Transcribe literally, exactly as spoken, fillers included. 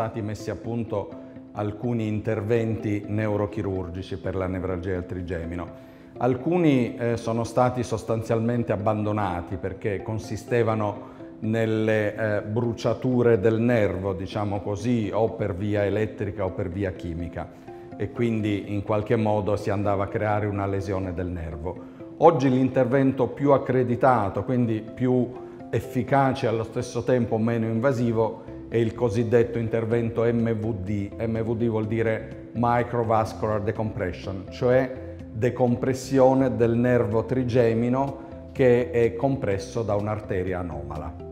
stati messi a punto alcuni interventi neurochirurgici per la nevralgia del trigemino. Alcuni eh, sono stati sostanzialmente abbandonati perché consistevano nelle eh, bruciature del nervo, diciamo così, o per via elettrica o per via chimica, e quindi in qualche modo si andava a creare una lesione del nervo. Oggi l'intervento più accreditato, quindi più efficace e allo stesso tempo meno invasivo, è il cosiddetto intervento M V D. M V D vuol dire Microvascular Decompression, cioè decompressione del nervo trigemino che è compresso da un'arteria anomala.